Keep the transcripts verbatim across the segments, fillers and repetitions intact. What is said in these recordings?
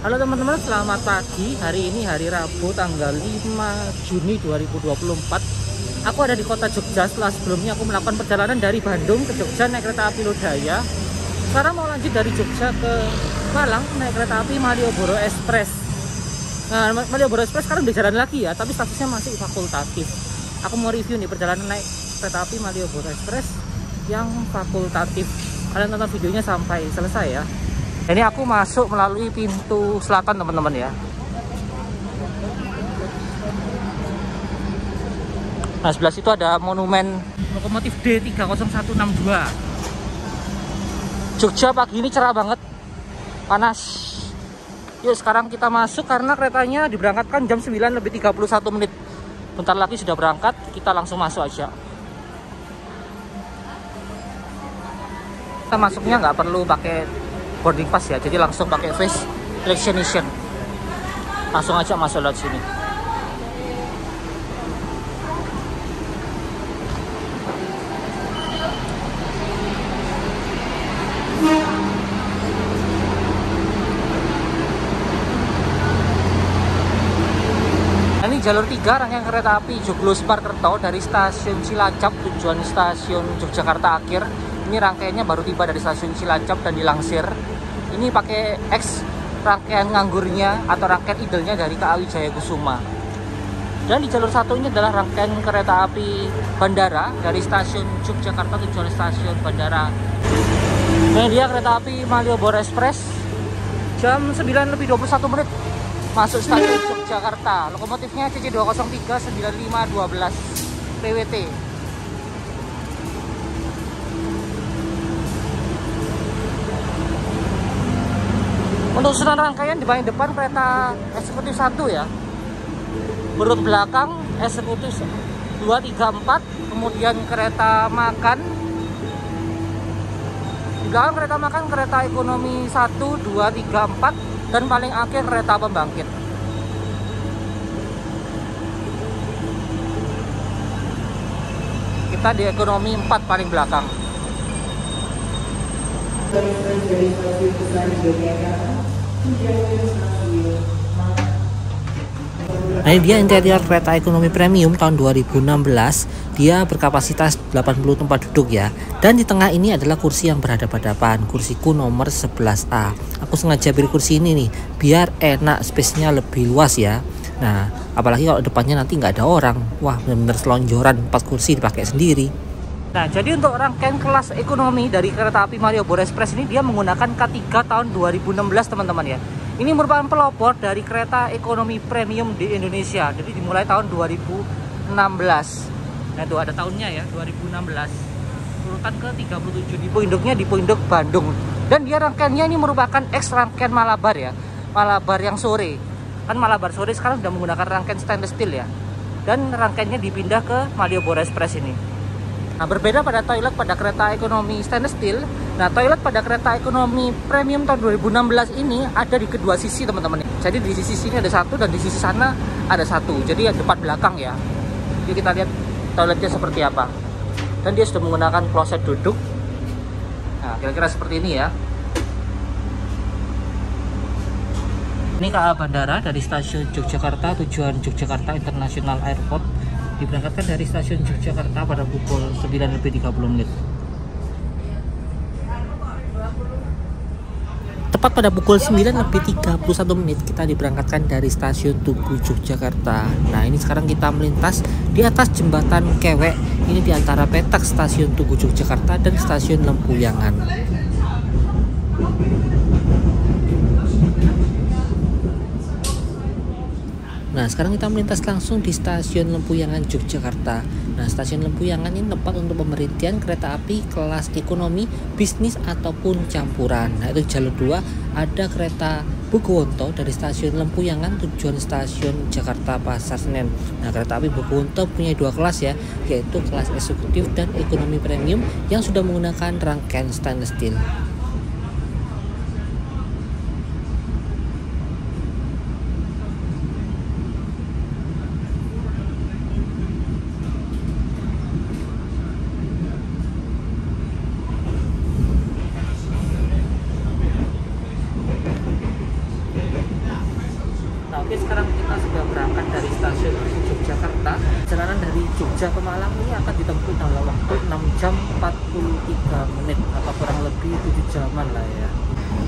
Halo teman-teman, selamat pagi. Hari ini hari Rabu tanggal lima Juni dua ribu dua puluh empat. Aku ada di kota Jogja. Setelah sebelumnya aku melakukan perjalanan dari Bandung ke Jogja naik kereta api Lodaya. Sekarang mau lanjut dari Jogja ke Malang naik kereta api Malioboro Ekspres. Nah, Malioboro Ekspres sekarang udah jalan lagi ya, tapi statusnya masih fakultatif. Aku mau review nih perjalanan naik kereta api Malioboro Ekspres yang fakultatif. Kalian tonton videonya sampai selesai ya. Ini aku masuk melalui pintu selatan teman-teman ya. Nah sebelah situ ada monumen lokomotif D tiga nol satu enam dua. Jogja pagi ini cerah banget, panas. Yuk sekarang kita masuk karena keretanya diberangkatkan jam sembilan lebih tiga puluh satu menit. Bentar lagi sudah berangkat, kita langsung masuk aja. Kita masuknya nggak perlu pakai boarding pass ya, jadi langsung pakai face recognition, langsung aja masuk lewat sini. Nah, ini jalur tiga rangkaian kereta api Joglo Sparkerto dari stasiun Cilacap tujuan stasiun Yogyakarta akhir. Ini rangkaiannya baru tiba dari stasiun Cilacap dan dilangsir. Ini pakai X rangkaian nganggurnya atau rangkaian idolnya dari K A Wijaya Kusuma. Dan di jalur satu ini adalah rangkaian kereta api bandara dari stasiun Yogyakarta tujuan stasiun bandara. Nah, dia kereta api Malioboro Ekspres jam sembilan lebih dua puluh satu menit masuk stasiun Yogyakarta. Lokomotifnya C C dua nol tiga sembilan lima satu dua P W T. Untuk susunan rangkaian di bagian depan kereta eksekutif satu ya. Berut belakang eksekutif dua, tiga, empat. Kemudian kereta makan. Di belakang kereta makan kereta ekonomi satu, dua, tiga, empat. Dan paling akhir kereta pembangkit. Kita di ekonomi empat paling belakang. Nah, ini dia interior kereta ekonomi premium tahun dua ribu enam belas. Dia berkapasitas delapan puluh tempat duduk ya. Dan di tengah ini adalah kursi yang berhadapan-hadapan, kursiku nomor sebelas A. Aku sengaja beli kursi ini nih, biar enak, space-nya lebih luas ya. Nah, apalagi kalau depannya nanti nggak ada orang. Wah, bener-bener selonjoran, empat kursi dipakai sendiri. Nah, jadi untuk rangkaian kelas ekonomi dari kereta api Malioboro Ekspres ini dia menggunakan K tiga tahun dua ribu enam belas teman-teman ya. Ini merupakan pelopor dari kereta ekonomi premium di Indonesia. Jadi dimulai tahun dua ribu enam belas. Nah, itu ada tahunnya ya, dua ribu enam belas. Urutan ke tiga puluh tujuh di induknya di induk Bandung. Dan dia rangkaiannya ini merupakan X rangkaian Malabar ya. Malabar yang sore. Kan Malabar sore sekarang sudah menggunakan rangkaian stainless steel ya. Dan rangkaiannya dipindah ke Malioboro Ekspres ini. Nah, berbeda pada toilet pada kereta ekonomi stainless steel. Nah, toilet pada kereta ekonomi premium tahun dua ribu enam belas ini ada di kedua sisi teman-teman. Jadi di sisi sini ada satu dan di sisi sana ada satu. Jadi ya depan belakang ya. Jadi kita lihat toiletnya seperti apa. Dan dia sudah menggunakan kloset duduk. Nah, kira-kira seperti ini ya. Ini K A Bandara dari stasiun Yogyakarta tujuan Yogyakarta International Airport. Diberangkatkan dari stasiun Yogyakarta pada pukul sembilan lebih tiga puluh menit. Tepat pada pukul sembilan lebih tiga puluh satu menit kita diberangkatkan dari stasiun Tugu Yogyakarta. Nah, ini sekarang kita melintas di atas jembatan Kewek. Ini di antara petak stasiun Tugu Yogyakarta dan stasiun Lempuyangan. Nah, sekarang kita melintas langsung di stasiun Lempuyangan Yogyakarta. Nah, stasiun Lempuyangan ini tempat untuk pemberhentian kereta api kelas ekonomi, bisnis ataupun campuran. Nah, itu jalur dua ada kereta Bukuwonto dari stasiun Lempuyangan tujuan stasiun Jakarta Pasar Senen. Nah, kereta api Bukuwonto punya dua kelas ya, yaitu kelas eksekutif dan ekonomi premium yang sudah menggunakan rangkaian stainless steel. Oke, sekarang kita sudah berangkat dari stasiun Yogyakarta. Perjalanan dari Jogja ke Malang ini akan ditempuh dalam waktu enam jam empat puluh tiga menit atau kurang lebih tujuh jaman lah ya.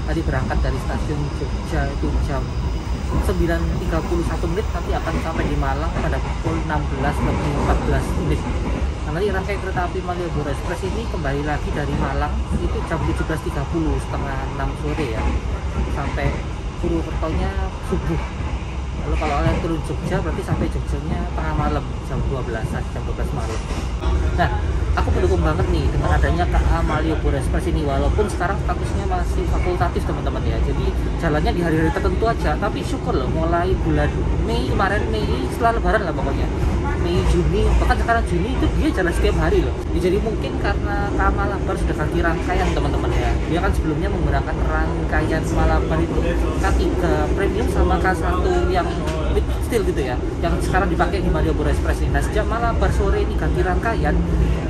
Tadi berangkat dari stasiun Jogja itu jam sembilan tiga puluh satu menit, tapi akan sampai di Malang pada pukul enam belas lebih empat belas menit. Nah, nanti rangkaian kereta api Malioboro Ekspres ini kembali lagi dari Malang itu jam tujuh belas tiga puluh, setengah enam sore ya, sampai Purwokertonya subuh. Lalu kalau kalian turun Jogja berarti sampai Jogjanya tengah malam, jam dua belas jam dua belas malam. Nah, aku mendukung banget nih dengan adanya K A Malioboro Ekspres ini, walaupun sekarang statusnya masih fakultatif teman-teman ya, jadi jalannya di hari-hari tertentu aja. Tapi syukur loh, mulai bulan Mei kemarin, Mei setelah lebaran lah pokoknya, Mei, Juni, bahkan sekarang Juni itu dia jalan setiap hari loh ya. Jadi mungkin karena K A Malabar sudah ganti rangkaian teman-teman ya, dia kan sebelumnya menggunakan rangkaian Malabar itu K tiga Premium sama K satu yang midfield gitu ya, yang sekarang dipakai di Malioboro Ekspres ini. Nah, sejak Malabar sore ini ganti rangkaian,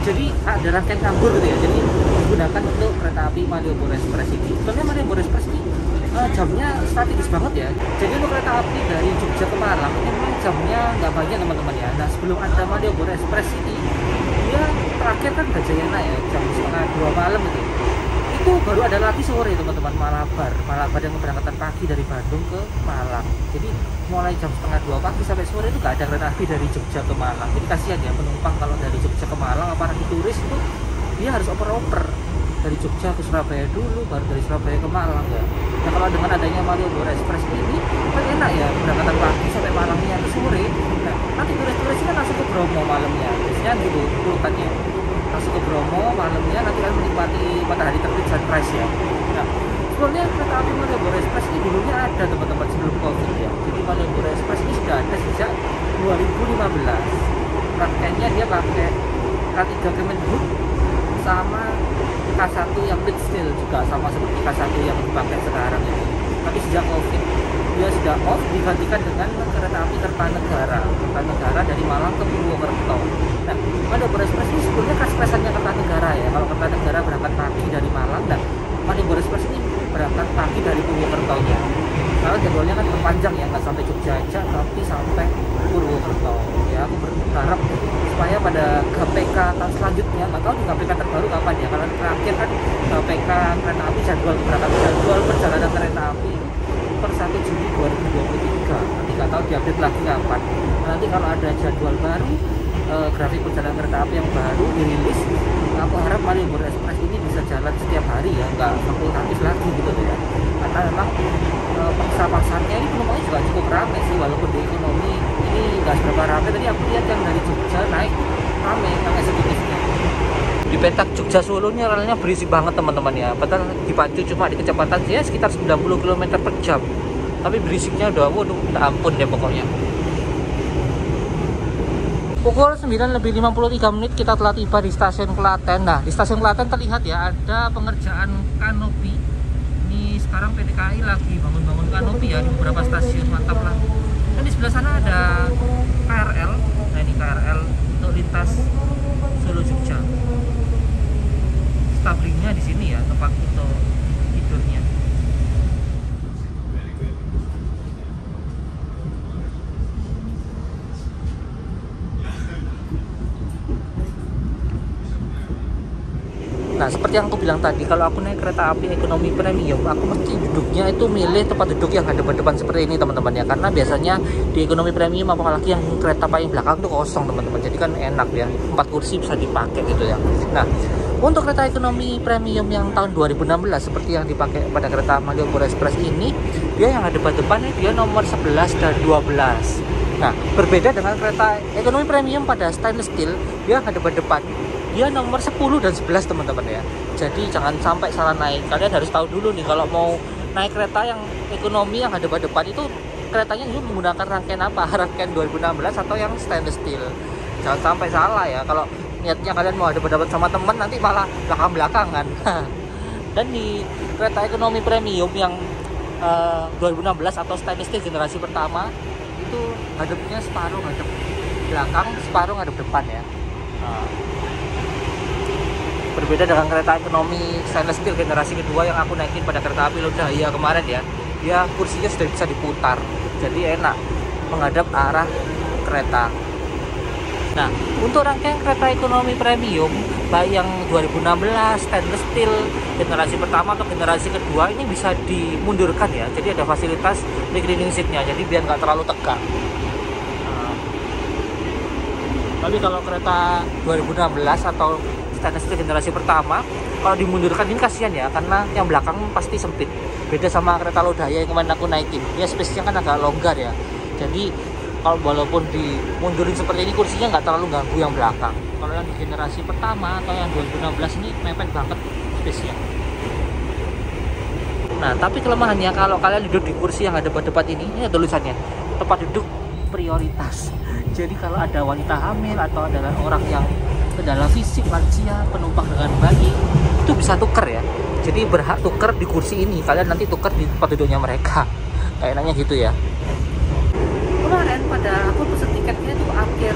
jadi ada rangkaian kabur gitu ya, jadi digunakan untuk kereta api Malioboro Ekspres ini. Sebenarnya Malioboro Ekspres ini uh, jamnya strategis banget ya, jadi untuk kereta api dari Jogja ke Malang memang jamnya nggak banyak teman-teman ya. Nah, sebelum ada Malioboro Ekspres ini, dia terakhir kan Gajayana ya, jam setengah dua malam gitu. Itu baru ada lagi sore teman-teman, Malabar Malabar yang keberangkatan pagi dari Bandung ke Malang. Jadi mulai jam setengah dua pagi sampai sore itu nggak ada kereta api dari Jogja ke Malang. Jadi kasihan ya penumpang kalau dari Jogja ke Malang, apalagi turis itu dia harus oper-oper dari Jogja ke Surabaya dulu, baru dari Surabaya ke Malang ya. Nah, kalau dengan adanya Malioboro Ekspres ini kan enak ya, keberangkatan pagi sampai Malangnya ke sore. Nah, nanti turis-turis kan langsung ke Bromo malamnya, biasanya gitu urutannya. Langsung ke Bromo malamnya, nanti kan menikmati matahari terbit sunrise ya. Nah, sebelumnya kereta api Malioboro Ekspres ini dulunya ada teman-teman sebelum Covid ya. Jadi Malioboro Ekspres ini sudah ada sejak dua ribu lima belas. Rangkaiannya dia pakai K tiga Kemenhub sama K satu yang midfield juga, sama seperti K satu yang dipakai sekarang ini. Tapi sejak Covid dia sudah off, digantikan dengan kereta api Kertanegara. Kertanegara dari Malang ke Purwokerto. Nah, Malioboro Ekspres ini sebelumnya kas-kasannya Kertanegara ya. Kalau Kertanegara berangkat pagi dari Malang, dan Malioboro Ekspres ini berangkat pagi dari Purwokerto ya. Kalau jadwalnya kan panjang ya, nggak sampai Jogja aja, tapi sampai Purwokerto ya. Aku berharap supaya pada K P K tahun selanjutnya, nggak tahu di K P K terbaru kapan ya, karena terakhir kan K P K kereta api jadwal berangkat jadwal perjalanan kereta api per satu Juni dua ribu dua puluh tiga. Nanti nggak tahu diupdate lagi kapan. Nanti kalau ada jadwal baru, e, grafik perjalanan kereta api yang baru dirilis, aku harap Malioboro Ekspres ini bisa jalan setiap hari ya, nggak fakultatif lagi gitu ya. Karena memang e, paksa-paksanya ini penumpangnya juga cukup rame sih, walaupun di ekonomi ini nggak seberapa rame. Tadi aku lihat yang dari Jogja naik rame, rame sedikitnya. Di petak Jogja Solonya relnya berisi banget teman-teman ya. Padahal dipacu cuma di kecepatan ya sekitar sembilan puluh kilometer per jam, tapi berisiknya udah waduh minta ampun deh pokoknya. Pukul sembilan lebih lima puluh tiga menit kita telah tiba di stasiun Klaten. Nah, di stasiun Klaten terlihat ya ada pengerjaan kanopi. Ini sekarang P T K A I lagi bangun-bangun kanopi ya di beberapa stasiun, mantap lah. Dan di sebelah sana ada K R L. Nah, ini K R L untuk lintas Solo Jogja. Stablingnya di sini ya, tempat untuk tidurnya. Nah, seperti yang aku bilang tadi, kalau aku naik kereta api ekonomi premium, aku mesti duduknya itu milih tempat duduk yang hadapan-depan seperti ini teman-teman ya, karena biasanya di ekonomi premium apalagi yang kereta paling belakang itu kosong teman-teman, jadi kan enak ya, empat kursi bisa dipakai gitu ya. Nah, untuk kereta ekonomi premium yang tahun dua ribu enam belas seperti yang dipakai pada kereta Malioboro Ekspres ini, dia yang hadapan-depannya dia nomor sebelas dan dua belas. Nah, berbeda dengan kereta ekonomi premium pada stainless steel, dia hadapan-depan dia nomor sepuluh dan sebelas teman-teman ya. Jadi jangan sampai salah naik. Kalian harus tahu dulu nih, kalau mau naik kereta yang ekonomi yang ada pada depan itu keretanya itu menggunakan rangkaian apa? Rangkaian dua ribu enam belas atau yang stainless steel. Jangan sampai salah ya. Kalau niatnya kalian mau ada berdebat sama teman, nanti malah belakang-belakangan. Dan di kereta ekonomi premium yang uh, dua ribu enam belas atau stainless steel generasi pertama itu hadapnya separuh hadap belakang, separuh hadap depan ya. Nah, berbeda dengan kereta ekonomi stainless steel generasi kedua yang aku naikin pada kereta api Lodaya kemarin ya, dia kursinya sudah bisa diputar, jadi enak menghadap arah kereta. Nah, untuk rangkaian kereta ekonomi premium, baik yang dua ribu enam belas, stainless steel, generasi pertama ke generasi kedua ini bisa dimundurkan ya. Jadi ada fasilitas reclining seatnya, jadi biar nggak terlalu tegak. Nah, tapi kalau kereta dua ribu enam belas atau stainless steel generasi pertama, kalau dimundurkan ini kasihan ya, karena yang belakang pasti sempit. Beda sama kereta Lodaya yang kemarin aku naikin, ya spesiesnya kan agak longgar ya. Jadi kalau walaupun dimundurin seperti ini, kursinya nggak terlalu ganggu yang belakang. Kalau yang di generasi pertama atau yang dua ribu enam belas ini mepet banget spesiesnya. Nah, tapi kelemahannya kalau kalian duduk di kursi yang ada depan-depan ini, ini ada tulisannya tempat duduk prioritas. Jadi kalau ada wanita hamil atau ada orang yang kendala fisik, lansia, penumpang dengan bayi, itu bisa tuker ya. Jadi berhak tuker di kursi ini, kalian nanti tuker di tempat duduknya mereka. Kayaknya gitu ya. Kemarin pada aku pesan tiketnya tuh akhir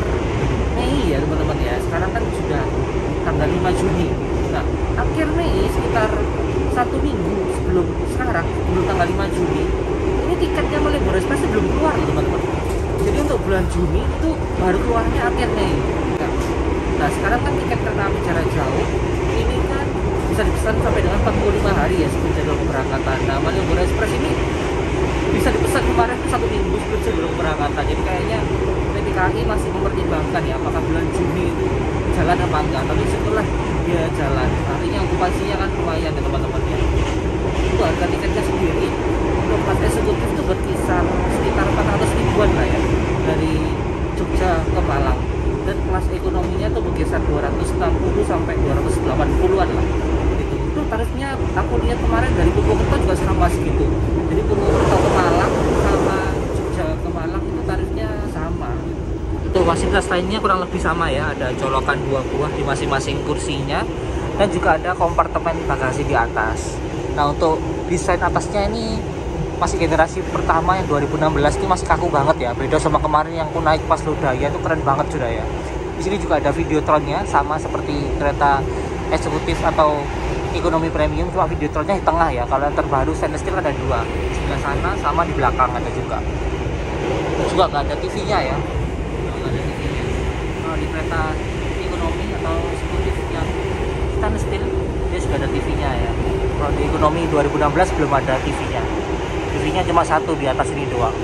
Mei ya teman-teman ya. Sekarang kan sudah tanggal lima Juni. Nah, akhir Mei sekitar satu minggu sebelum sekarang, sebelum tanggal lima Juni, ini tiketnya Malioboro Ekspres belum keluar loh teman-teman. Jadi untuk bulan Juni itu baru keluarnya akhir Mei. Nah, sekarang kan tiket kereta api jarak jauh ini kan bisa dipesan sampai dengan empat puluh lima hari ya sebelum jadwal keberangkatan. Nah, Malioboro Ekspres ini bisa dipesan kemarin satu minggu sebelum keberangkatan. Jadi kayaknya P T K A I masih mempertimbangkan ya apakah bulan Juni itu jalan apa enggak. Tapi setelah dia jalan, artinya okupasinya kan lumayan ya teman-teman ya. Itu harga tiketnya sendiri untuk kelas eksekutif itu berkisar sekitar empat ratus ribuan lah ya, dari Jogja ke Malang. Dan kelas ekonominya tuh berkisar dua ratus enam puluh sampai dua ratus delapan puluhan lah. Itu, itu tarifnya aku lihat kemarin dari Purwokerto juga sama segitu. Jadi Purwokerto ke Malang sama Jogja ke Malang itu tarifnya sama. Itu fasilitas lainnya kurang lebih sama ya. Ada colokan dua buah di masing-masing kursinya dan juga ada kompartemen bagasi di atas. Nah, untuk desain atasnya ini masih generasi pertama yang dua ribu enam belas ini masih kaku banget ya. Beda sama kemarin yang aku naik pas Lodaya itu keren banget sudah ya. Di sini juga ada videotronnya sama seperti kereta eksekutif atau ekonomi premium, cuma videotronnya di tengah ya. Kalau yang terbaru stainless steel ada dua, di sebelah sana sama di belakang ada juga. Juga nggak ada T V-nya ya. Nggak ada T V-nya. Kalau di kereta ekonomi atau eksekutif yang stainless steel dia sudah ada T V-nya ya. Kalau di ekonomi dua ribu enam belas belum ada T V-nya. T V-nya cuma satu di atas ini doang.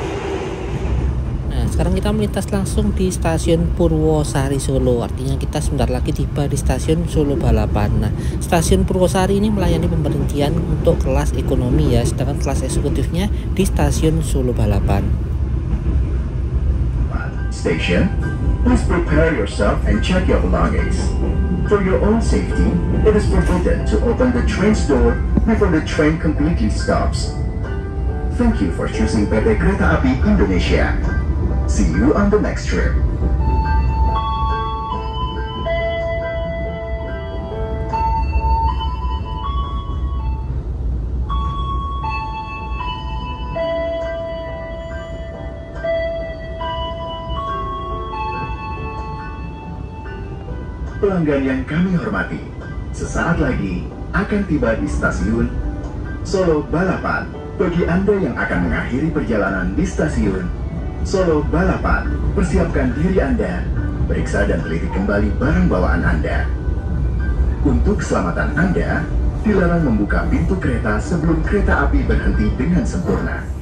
Nah, sekarang kita melintas langsung di stasiun Purwosari Solo. Artinya kita sebentar lagi tiba di stasiun Solo Balapan. Nah, stasiun Purwosari ini melayani pemberhentian untuk kelas ekonomi ya, sedangkan kelas eksekutifnya di stasiun Solo Balapan. Station, please prepare yourself and check your belongings. For your own safety, it is forbidden to open the train's door before the train completely stops. Thank you for choosing P T Kereta Api Indonesia. See you on the next trip. Pelanggan yang kami hormati, sesaat lagi akan tiba di stasiun Solo Balapan. Bagi Anda yang akan mengakhiri perjalanan di stasiun Solo Balapan, persiapkan diri Anda, periksa dan teliti kembali barang bawaan Anda. Untuk keselamatan Anda, dilarang membuka pintu kereta sebelum kereta api berhenti dengan sempurna.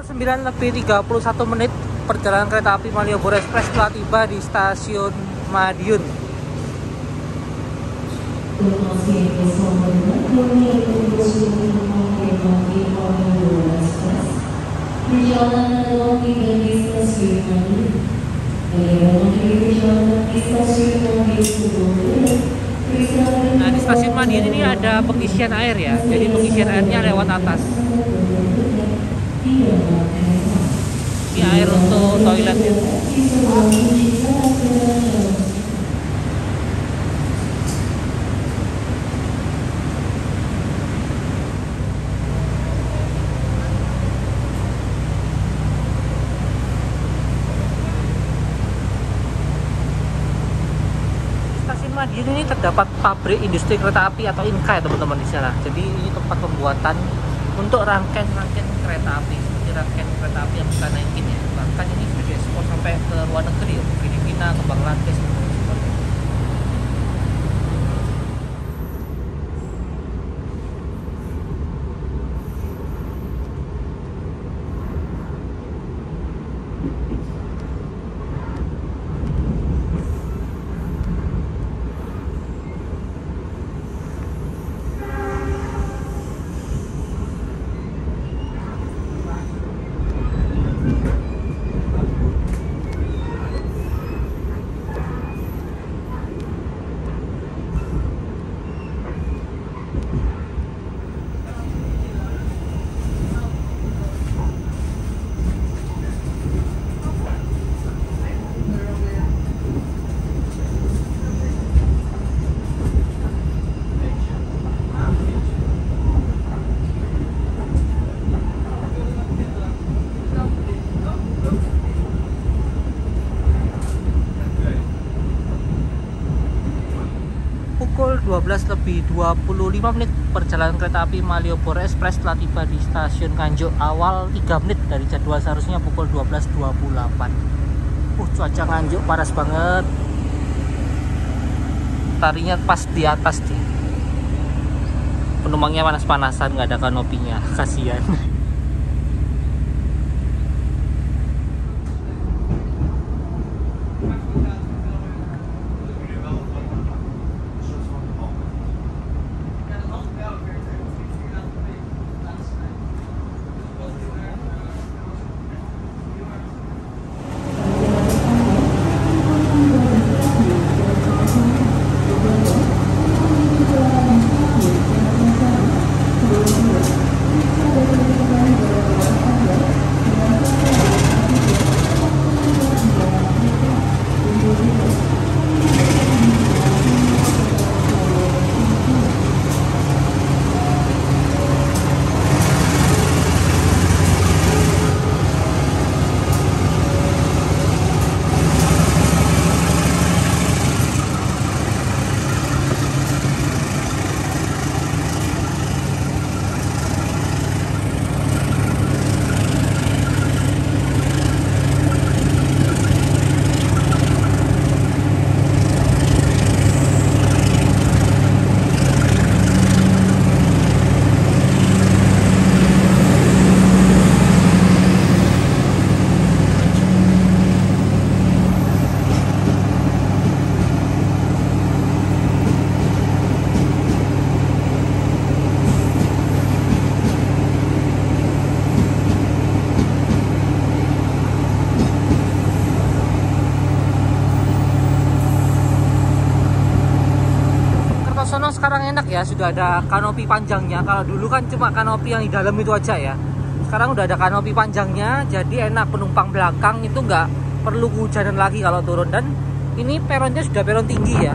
sembilan lebih tiga puluh satu menit perjalanan kereta api Malioboro Ekspres telah tiba di stasiun Madiun. Nah, di stasiun Madiun ini ada pengisian air ya, jadi pengisian airnya lewat atas. Ini air untuk toiletnya. ini terdapat pabrik industri kereta api atau INKA ya teman-teman di sana. Jadi ini tempat pembuatan untuk rangkaian-rangkaian kereta api, ini rangkaian kereta api yang kita naikin ya. Bahkan ini sudah diekspor sampai ke luar negeri ya, ke Filipina, ke Bangladesh. dua belas lebih dua puluh lima menit perjalanan kereta api Malioboro Ekspres telah tiba di stasiun Kanjo awal tiga menit dari jadwal seharusnya pukul dua belas dua puluh delapan. Uh, cuaca Kanjo panas banget. Tarinya pas di atas sih. Penumpangnya panas-panasan, nggak ada kanopinya, kasihan. Sekarang enak ya, sudah ada kanopi panjangnya. Kalau dulu kan cuma kanopi yang di dalam itu aja ya. Sekarang udah ada kanopi panjangnya, jadi enak penumpang belakang itu nggak perlu hujanan lagi kalau turun. Dan ini peronnya sudah peron tinggi ya.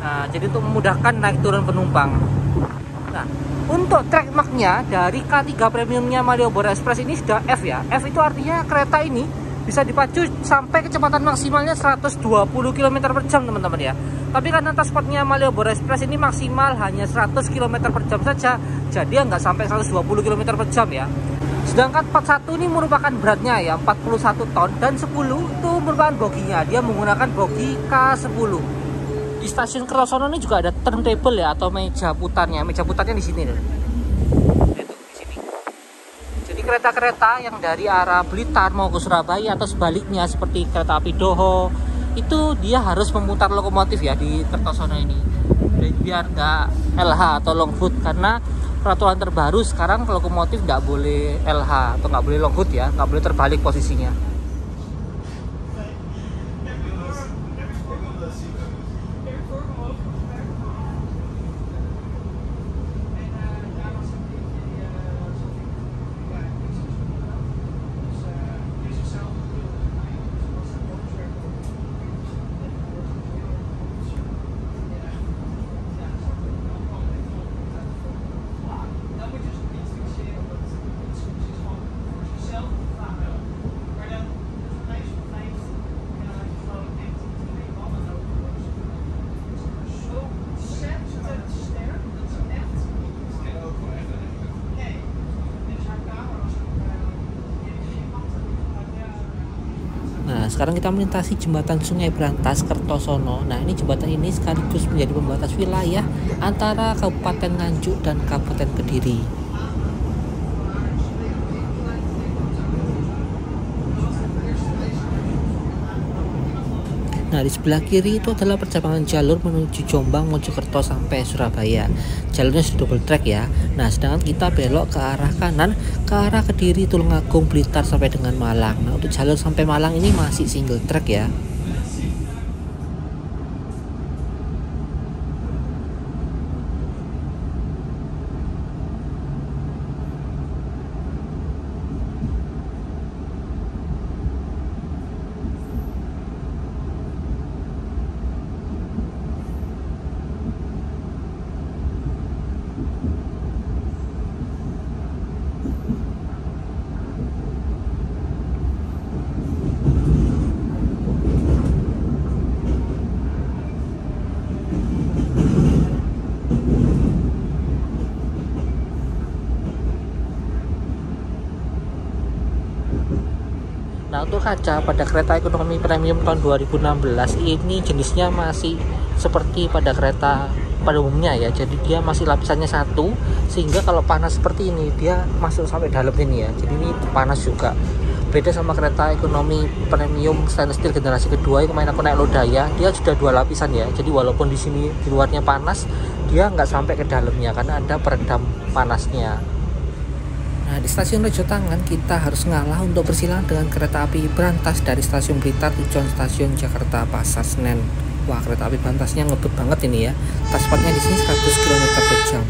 Nah, jadi untuk memudahkan naik turun penumpang. Nah, untuk trek marknya dari K tiga premiumnya Malioboro Ekspres ini sudah F ya. F itu artinya kereta ini bisa dipacu sampai kecepatan maksimalnya seratus dua puluh kilometer per jam teman-teman ya. Tapi karena transportnya Malioboro Ekspres ini maksimal hanya seratus kilometer per jam saja, jadi nggak sampai seratus dua puluh kilometer per jam ya. Sedangkan empat puluh satu ini merupakan beratnya ya, empat puluh satu ton, dan sepuluh itu merupakan boginya, dia menggunakan bogi K sepuluh. Di stasiun Kertosono ini juga ada turntable ya, atau meja putarnya. Meja putarnya di sini nih. Kereta-kereta yang dari arah Blitar mau ke Surabaya atau sebaliknya seperti kereta api Doho itu dia harus memutar lokomotif ya di Kertosono ini biar nggak L H atau long foot, karena peraturan terbaru sekarang lokomotif nggak boleh L H atau nggak boleh long foot ya, nggak boleh terbalik posisinya. sekarang kita melintasi jembatan Sungai Brantas Kertosono. Nah, ini jembatan ini sekaligus menjadi pembatas wilayah antara Kabupaten Nganjuk dan Kabupaten Kediri. Nah, di sebelah kiri itu adalah percabangan jalur menuju Jombang, Mojokerto sampai Surabaya. Jalurnya sudah double track ya. Nah, sedangkan kita belok ke arah kanan, ke arah Kediri, Tulungagung, Blitar sampai dengan Malang. Nah, untuk jalur sampai Malang ini masih single track ya. Untuk kaca pada kereta ekonomi premium tahun dua ribu enam belas ini jenisnya masih seperti pada kereta pada umumnya ya, jadi dia masih lapisannya satu, sehingga kalau panas seperti ini dia masuk sampai dalam ini ya, jadi ini panas juga. Beda sama kereta ekonomi premium stainless steel generasi kedua yang kemarin aku naik Lodaya, dia sudah dua lapisan ya, jadi walaupun di sini di luarnya panas, dia nggak sampai ke dalamnya karena ada peredam panasnya. Nah, di stasiun Rejotangan kita harus ngalah untuk bersilang dengan kereta api Brantas dari stasiun Blitar tujuan stasiun Jakarta Pasar Senen. Wah, kereta api Brantasnya ngebut banget ini ya. Taspatnya di sini seratus kilometer per jam.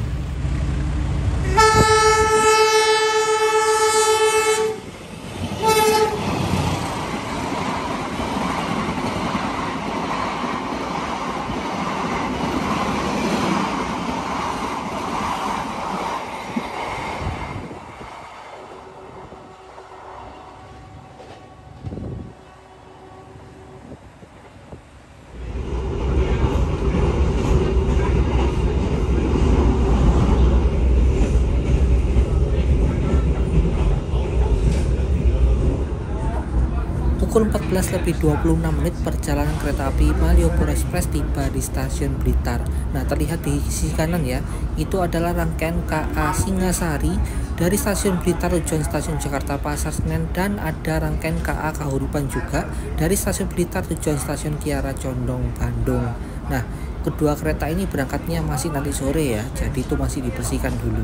Pukul empat belas lebih dua puluh enam menit perjalanan kereta api Malioboro Ekspres tiba di stasiun Blitar. Nah, terlihat di sisi kanan ya, itu adalah rangkaian K A Singasari dari stasiun Blitar tujuan stasiun Jakarta Pasar Senen, dan ada rangkaian K A Kahuripan juga dari stasiun Blitar tujuan stasiun Kiara Condong, Bandung. Nah, kedua kereta ini berangkatnya masih nanti sore ya, jadi itu masih dibersihkan dulu.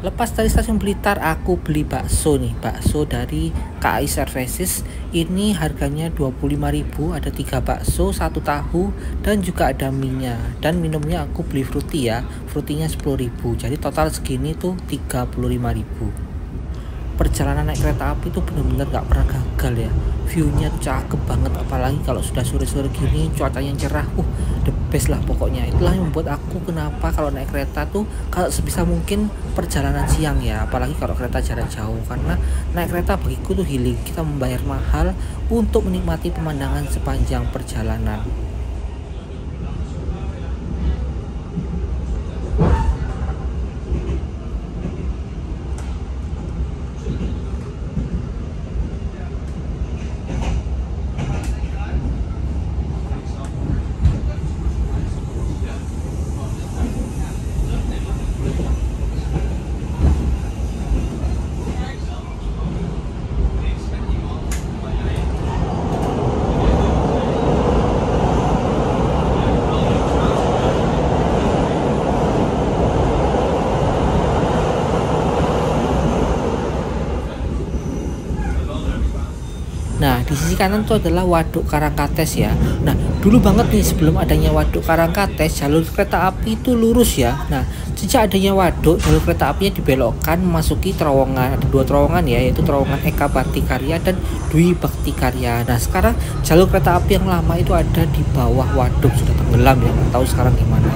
Lepas dari stasiun Blitar aku beli bakso nih, bakso dari K A I Services. Ini harganya dua puluh lima ribu rupiah, ada tiga bakso, satu tahu, dan juga ada minyak. Dan minumnya aku beli fruity ya, fruitynya sepuluh ribu rupiah, jadi total segini tuh tiga puluh lima ribu rupiah. Perjalanan naik kereta api itu benar-benar gak pernah gagal ya. Viewnya cakep banget, apalagi kalau sudah sore-sore gini cuacanya cerah. Uh, the best lah pokoknya. Itulah yang membuat aku kenapa kalau naik kereta tuh kalau sebisa mungkin perjalanan siang ya, apalagi kalau kereta jarak jauh, karena naik kereta bagiku tuh healing. Kita membayar mahal untuk menikmati pemandangan sepanjang perjalanan. Nah, di sisi kanan itu adalah Waduk Karangkates ya. Nah, dulu banget nih sebelum adanya Waduk Karangkates, jalur kereta api itu lurus ya. Nah, sejak adanya waduk, jalur kereta apinya dibelokkan memasuki terowongan. Ada dua terowongan ya, yaitu terowongan Eka Baktikarya dan Dwi Baktikarya. Nah, sekarang jalur kereta api yang lama itu ada di bawah waduk, sudah tenggelam ya, nggak tahu sekarang gimana.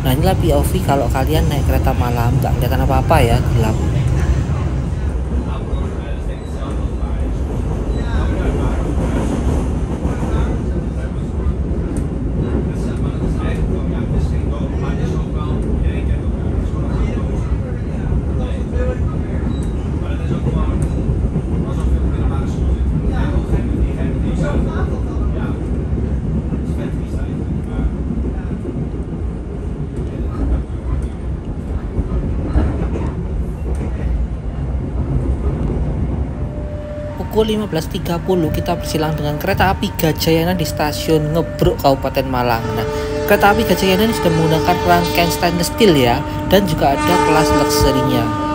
Nah, inilah P O V kalau kalian naik kereta malam, nggak kelihatan apa-apa ya, gelap. Pukul lima belas tiga puluh kita bersilang dengan kereta api Gajayana di stasiun Ngebruk, Kabupaten Malang. Nah, kereta api Gajayana ini sudah menggunakan rangkaian stainless steel ya, dan juga ada kelas luxury-nya.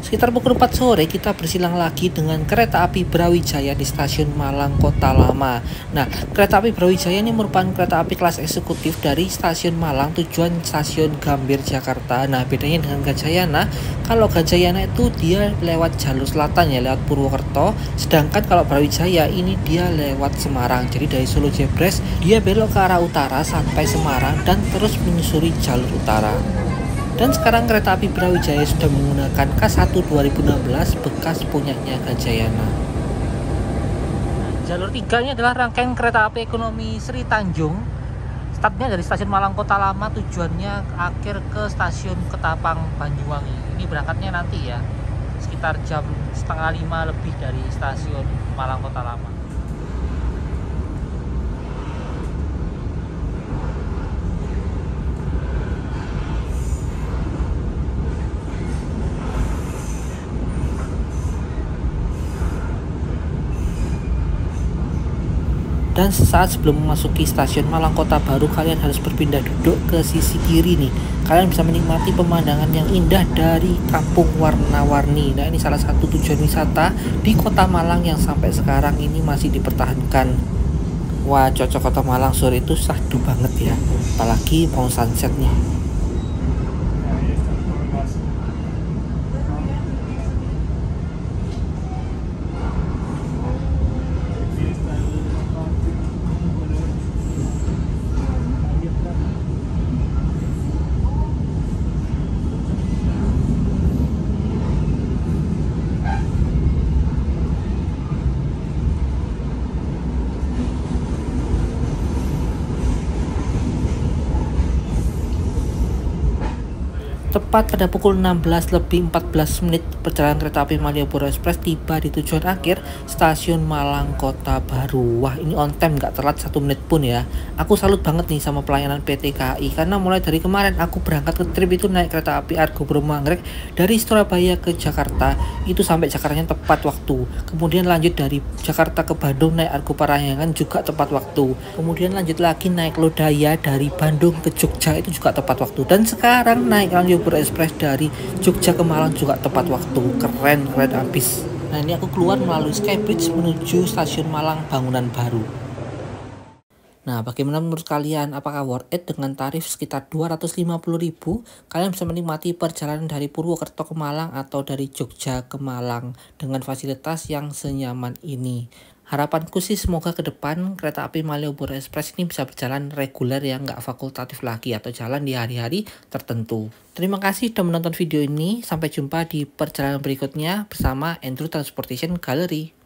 Sekitar pukul empat sore kita bersilang lagi dengan kereta api Brawijaya di stasiun Malang Kota Lama. Nah, kereta api Brawijaya ini merupakan kereta api kelas eksekutif dari stasiun Malang tujuan stasiun Gambir, Jakarta. Nah, bedanya dengan Gajayana, kalau Gajayana itu dia lewat jalur selatan ya, lewat Purwokerto. Sedangkan kalau Brawijaya ini dia lewat Semarang. Jadi dari Solo Jebres dia belok ke arah utara sampai Semarang dan terus menyusuri jalur utara. Dan sekarang kereta api Brawijaya sudah menggunakan K satu dua ribu enam belas bekas punyanya Gajayana. Jalur tiga ini adalah rangkaian kereta api ekonomi Sri Tanjung. Startnya dari stasiun Malang Kota Lama, tujuannya akhir ke stasiun Ketapang, Banyuwangi. Ini berangkatnya nanti ya, sekitar jam setengah lima lebih dari stasiun Malang Kota Lama. Dan sesaat sebelum memasuki stasiun Malang Kota Baru, kalian harus berpindah duduk ke sisi kiri nih. Kalian bisa menikmati pemandangan yang indah dari Kampung Warna-Warni. Nah, ini salah satu tujuan wisata di Kota Malang yang sampai sekarang ini masih dipertahankan. Wah, cocok Kota Malang sore itu sahdu banget ya, apalagi mau sunset nih. Tepat pada pukul enam belas lebih empat belas menit, perjalanan kereta api Malioboro Ekspres tiba di tujuan akhir stasiun Malang Kota Baru. Wah, ini on time, nggak telat satu menit pun ya. Aku salut banget nih sama pelayanan P T K A I, karena mulai dari kemarin aku berangkat ke trip itu naik kereta api Argo Bromo Anggrek dari Surabaya ke Jakarta, itu sampai Jakartanya tepat waktu. Kemudian lanjut dari Jakarta ke Bandung naik Argo Parahyangan juga tepat waktu. Kemudian lanjut lagi naik Lodaya dari Bandung ke Jogja, itu juga tepat waktu. Dan sekarang naik lanjut Ekspres dari Jogja ke Malang juga tepat waktu. Keren, keren abis. Nah, ini aku keluar melalui Skybridge menuju stasiun Malang Bangunan Baru. Nah, bagaimana menurut kalian? Apakah worth it dengan tarif sekitar dua ratus lima puluh ribu? Kalian bisa menikmati perjalanan dari Purwokerto ke Malang atau dari Jogja ke Malang dengan fasilitas yang senyaman ini. Harapanku sih semoga ke depan kereta api Malioboro Ekspres ini bisa berjalan reguler ya, nggak fakultatif lagi atau jalan di hari-hari tertentu. Terima kasih sudah menonton video ini. Sampai jumpa di perjalanan berikutnya bersama Andrew Transportation Gallery.